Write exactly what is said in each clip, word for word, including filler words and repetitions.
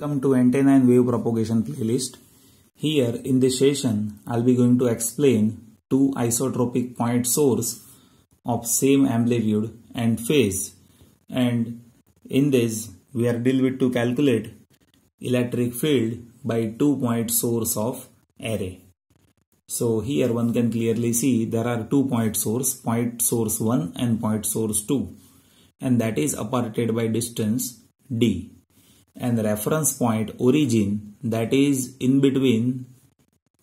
Welcome to Antenna and Wave Propagation playlist. Here in this session, I'll be going to explain two isotropic point source of same amplitude and phase. And in this, we are deal with to calculate electric field by two point source of array. So here one can clearly see there are two point source, point source one and point source two, and that is apparated by distance d. And the reference point origin, that is in between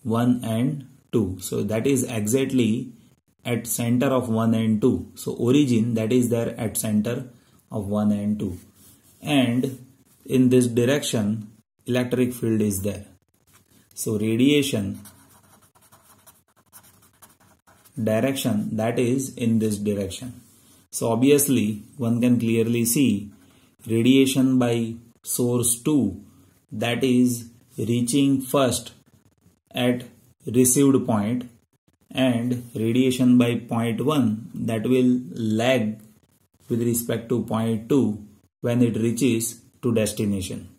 one and two. So that is exactly at center of one and two. So origin, that is there at center of one and two. And in this direction electric field is there. So radiation direction, that is in this direction. So obviously one can clearly see radiation by source two, that is reaching first at received point, and radiation by point one, that will lag with respect to point two when it reaches to destination.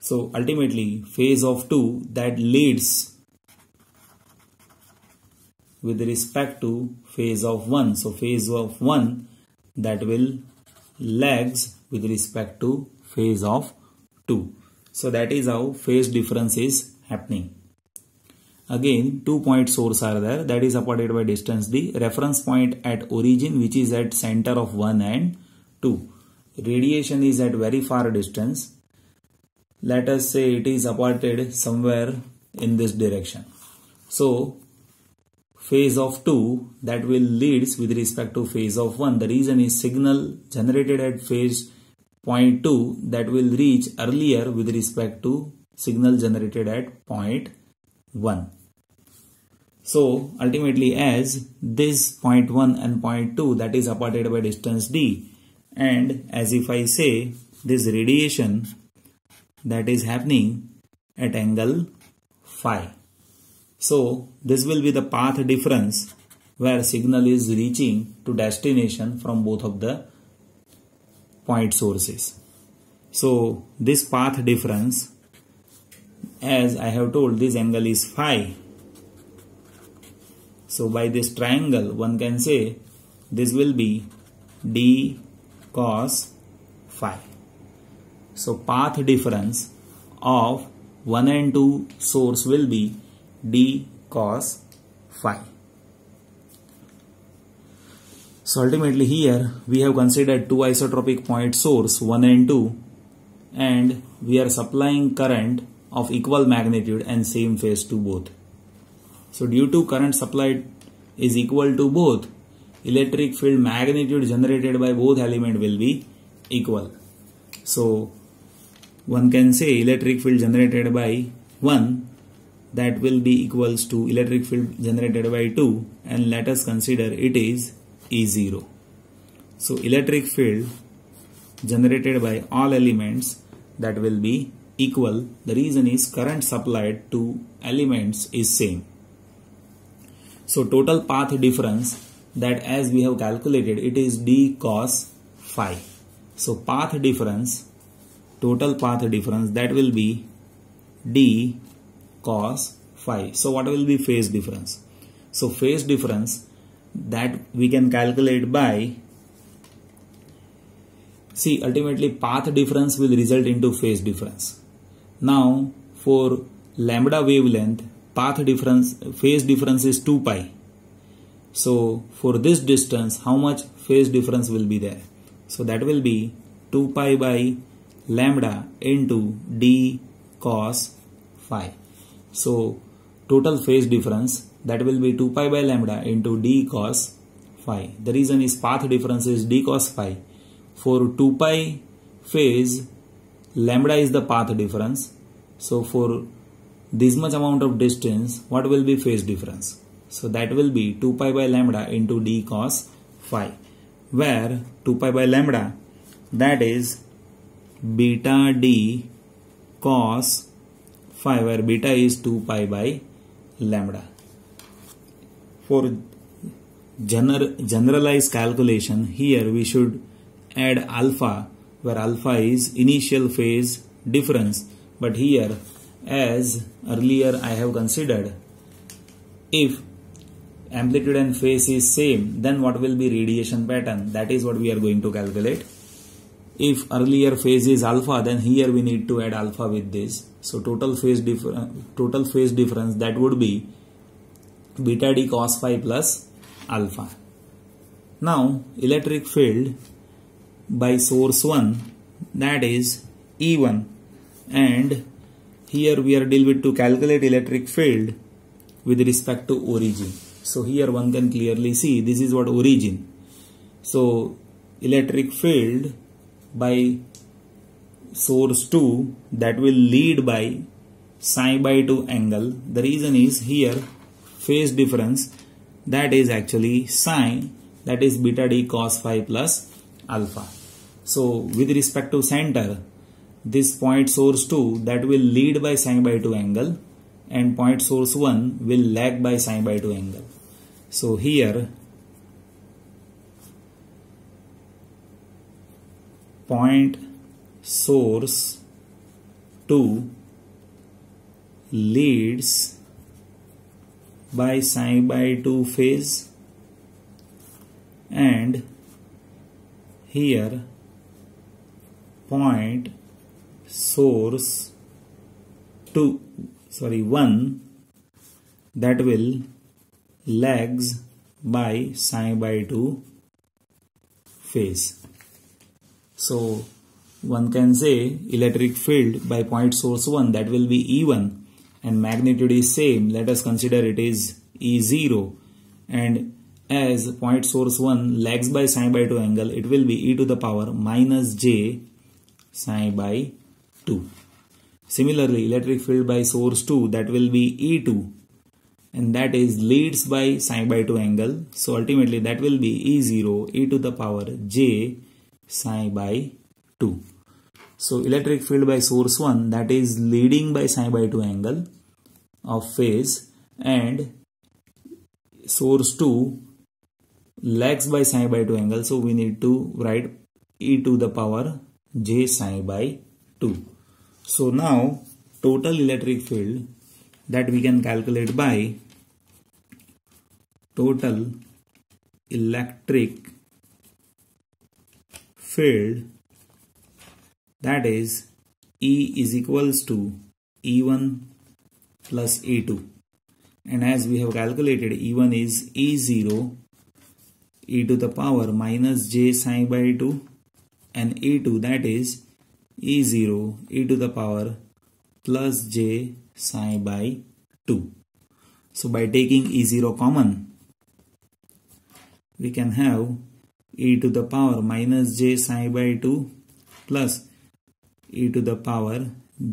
So ultimately phase of two, that leads with respect to phase of one. So phase of one, that will lags with respect to phase of two. So that is how phase difference is happening. Again, two point source are there, that is apported by distance d. Reference point at origin, which is at center of one and two. Radiation is at very far distance. Let us say it is apported somewhere in this direction. So phase of two, that will leads with respect to phase of one. The reason is signal generated at phase point two, that will reach earlier with respect to signal generated at point one. So ultimately, as this point one and point two, that is apported by distance d, and as if I say this radiation, that is happening at angle phi. So this will be the path difference where signal is reaching to destination from both of the point sources. So this path difference, as I have told, this angle is phi. So by this triangle one can say this will be d cos phi. So path difference of one and two source will be d cos phi. So ultimately here we have considered two isotropic point source one and two, and we are supplying current of equal magnitude and same phase to both. So due to current supplied is equal to both, electric field magnitude generated by both element will be equal. So one can say electric field generated by one, that will be equals to electric field generated by two, and let us consider it is E zero. So electric field generated by all elements, that will be equal. The reason is current supplied to elements is same. So total path difference, that as we have calculated, it is d cos phi. So path difference, total path difference, that will be d cos phi. So what will be phase difference? So phase difference, that we can calculate by, see ultimately path difference will result into phase difference. Now for lambda wavelength, path difference, phase difference is two pi. So for this distance, how much phase difference will be there? So that will be two pi by lambda into d cos phi. So total phase difference, that will be two pi by lambda into d cos phi. The reason is path difference is d cos phi. For two pi phase, lambda is the path difference. So for this much amount of distance, what will be phase difference? So that will be two pi by lambda into d cos phi, where two pi by lambda, that is beta d cos phi, where beta is two pi by lambda. For general generalized calculation, here we should add alpha, where alpha is initial phase difference. But here, as earlier I have considered, if amplitude and phase is same, then what will be radiation pattern? That is what we are going to calculate. If earlier phase is alpha, then here we need to add alpha with this. So total phase difference, total phase difference that would be beta d cos phi plus alpha. Now electric field by source one, that is E one, and here we are deal with to calculate electric field with respect to origin. So here one can clearly see this is what origin. So electric field by source two, that will lead by psi by two angle. The reason is here phase difference, that is actually psi, that is beta d cos phi plus alpha. So with respect to center, this point source two, that will lead by psi by two angle, and point source one will lag by psi by two angle. So here point source two leads by psi by two phase, and here point source two sorry one that will lags by psi by two phase. So one can say electric field by point source one, that will be E one, and magnitude is same. Let us consider it is E zero, and as point source one lags by psi by two angle, it will be e to the power minus j psi by two. Similarly, electric field by source two, that will be E two, and that is leads by psi by two angle. So ultimately that will be E zero e to the power j psi by two. So electric field by source one, that is leading by psi by two angle of phase, and source two lags by psi by two angle. So we need to write e to the power j psi by two. So now total electric field that we can calculate by total electric field, that is E is equals to E one plus E two, and as we have calculated, E one is E zero e to the power minus j psi by two, and E two, that is E zero e to the power plus j psi by two. So by taking E zero common, we can have e to the power minus j psi by two plus e to the power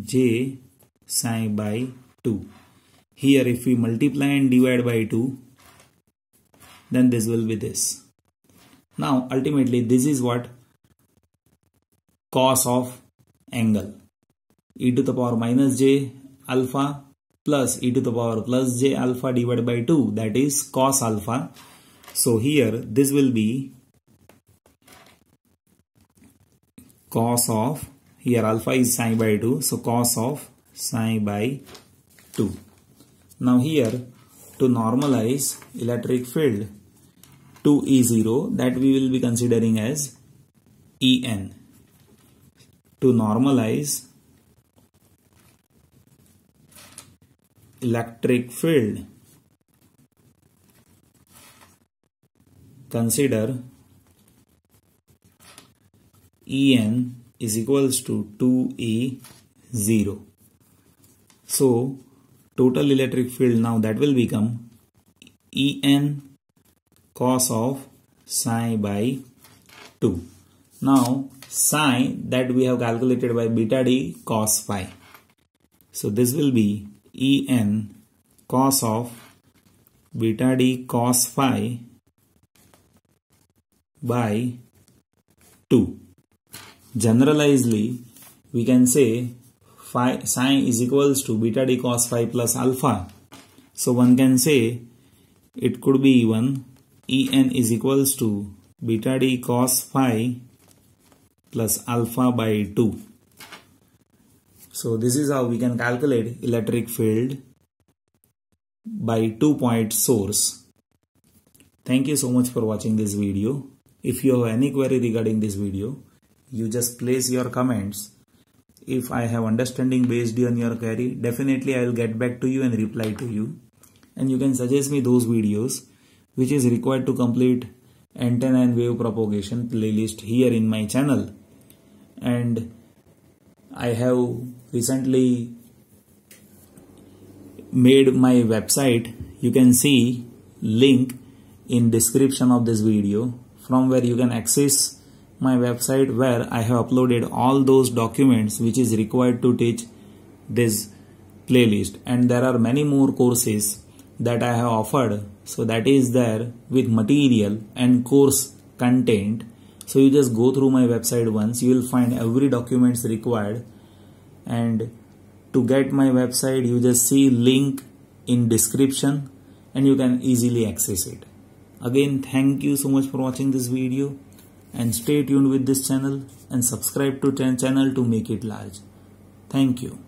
j psi by two. Here if we multiply and divide by two, then this will be this. Now ultimately this is what cos of angle, e to the power minus j alpha plus e to the power plus j alpha divided by two, that is cos alpha. So here this will be cos of, here alpha is psi by two, so cos of psi by two. Now here to normalize electric field to E zero, that we will be considering as En. To normalize electric field, consider En is equals to two E zero. So total electric field now that will become En cos of psi by two. Now psi that we have calculated by beta d cos phi. So this will be En cos of beta d cos phi by two. Generalizedly, we can say phi, psi is equals to beta d cos phi plus alpha. So one can say it could be even En is equals to beta d cos phi plus alpha by two. So this is how we can calculate electric field by two-point source. Thank you so much for watching this video. If you have any query regarding this video, you just place your comments. If I have understanding based on your query, definitely I will get back to you and reply to you. And you can suggest me those videos which is required to complete antenna and wave propagation playlist here in my channel. And I have recently made my website. You can see link in description of this video, from where you can access my website, where I have uploaded all those documents which is required to teach this playlist. And there are many more courses that I have offered, so that is there with material and course content. So you just go through my website once, you will find every documents required. And to get my website, you just see link in description and you can easily access it. Again, thank you so much for watching this video, and stay tuned with this channel and subscribe to the channel to make it large. Thank you.